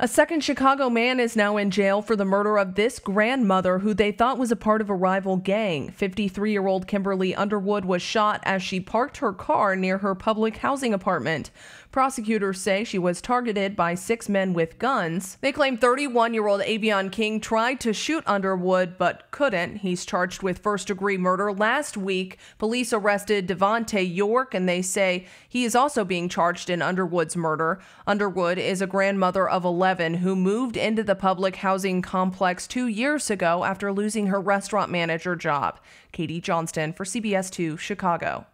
A second Chicago man is now in jail for the murder of this grandmother who they thought was a part of a rival gang. 53-year-old Kimberly Underwood was shot as she parked her car near her public housing apartment. Prosecutors say she was targeted by 6 men with guns. They claim 31-year-old Avion King tried to shoot Underwood but couldn't. He's charged with first-degree murder. Last week, police arrested Devontae York, and they say he is also being charged in Underwood's murder. Underwood is a grandmother of 11 who moved into the public housing complex 2 years ago after losing her restaurant manager job. Katie Johnston for CBS2 Chicago.